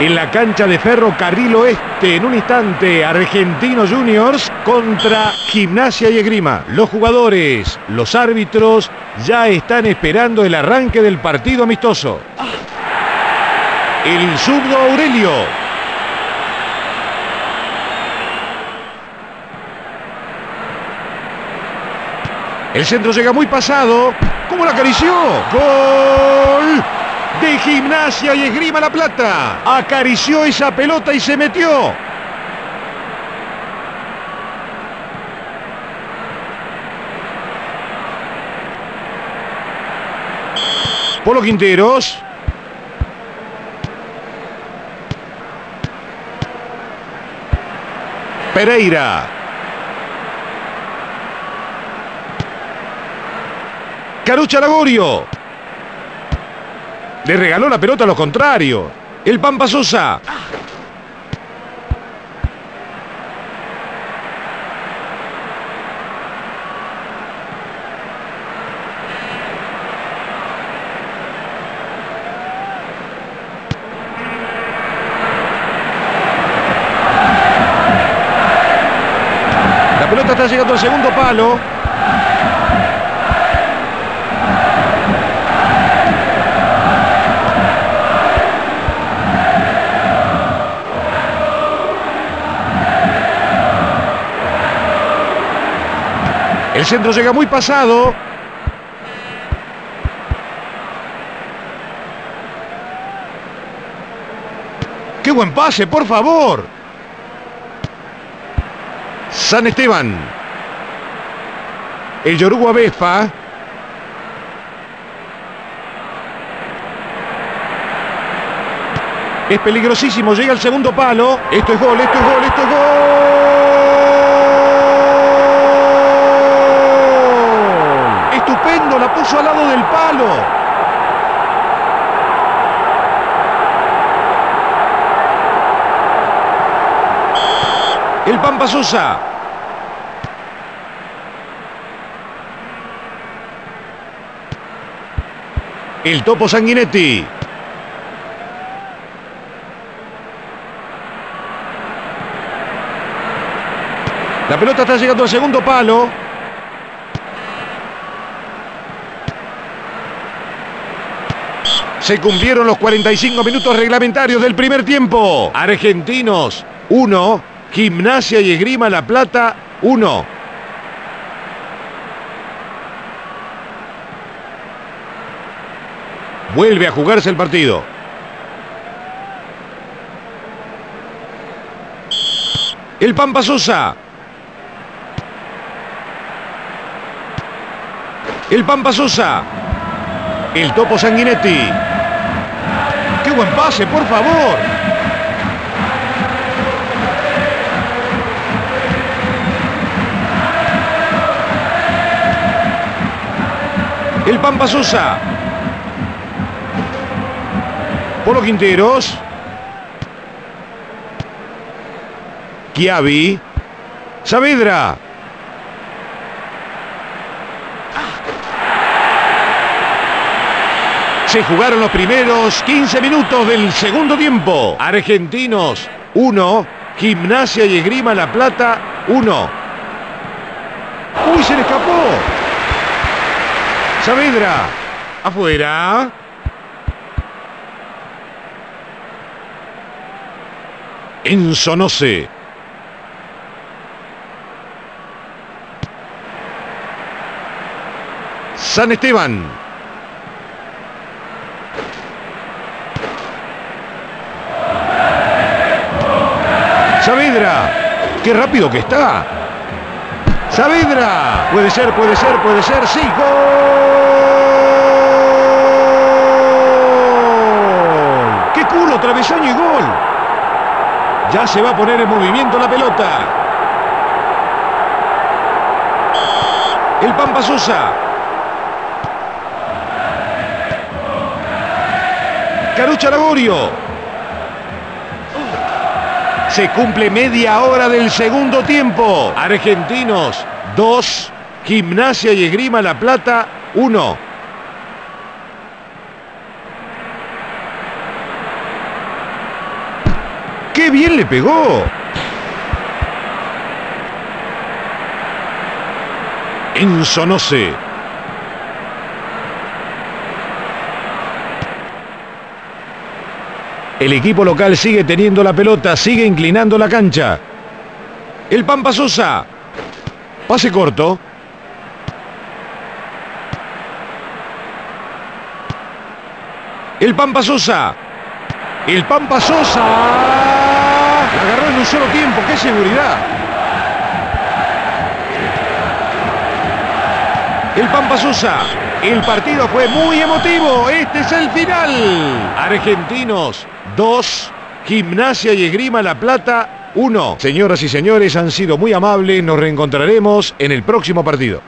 en la cancha de Ferro Carril Oeste. En un instante, Argentinos Juniors contra Gimnasia y Esgrima. Los jugadores, los árbitros ya están esperando el arranque del partido amistoso. El zurdo Aurelio. El centro llega muy pasado. ¿Cómo la acarició? ¡Gol! De Gimnasia y Esgrima La Plata. Acarició esa pelota y se metió. Polo Quinteros. Pereira. Carucha Lagorio. Le regaló la pelota a lo contrario. El Pampa Sosa. La pelota está llegando al segundo palo. El centro llega muy pasado. ¡Qué buen pase, por favor! San Esteban. El Yoruba Befa. Es peligrosísimo, llega al segundo palo. Esto es gol, esto es gol, esto es gol. Estupendo, la puso al lado del palo. El Pampa Sosa. El Topo Sanguinetti. La pelota está llegando al segundo palo. Se cumplieron los 45 minutos reglamentarios del primer tiempo. Argentinos 1, Gimnasia y Esgrima La Plata 1. Vuelve a jugarse el partido. El Pampa Sosa. El Pampa Sosa. El Topo Sanguinetti. ¡Qué buen pase, por favor! El Pampa Sosa. Polo Quinteros. Quiavi Saavedra. Se jugaron los primeros 15 minutos del segundo tiempo. Argentinos 1, Gimnasia y Esgrima La Plata 1. ¡Uy, se le escapó! Saavedra, afuera. Ensonose. San Esteban. Saavedra, qué rápido que está. Saavedra, puede ser, puede ser, puede ser, sí, gol. ¡Qué culo, travesaño y gol! Ya se va a poner en movimiento la pelota. El Pampa Sosa. Carucha Lagorio. Se cumple media hora del segundo tiempo. Argentinos 2, Gimnasia y Esgrima La Plata 1. ¡Qué bien le pegó! Ensonose. El equipo local sigue teniendo la pelota, sigue inclinando la cancha. El Pampa Sosa. Pase corto. El Pampa Sosa. El Pampa Sosa. Agarró en un solo tiempo. ¡Qué seguridad! El Pampa Sosa. El partido fue muy emotivo. Este es el final. Argentinos 2, Gimnasia y Esgrima La Plata 1. Señoras y señores, han sido muy amables. Nos reencontraremos en el próximo partido.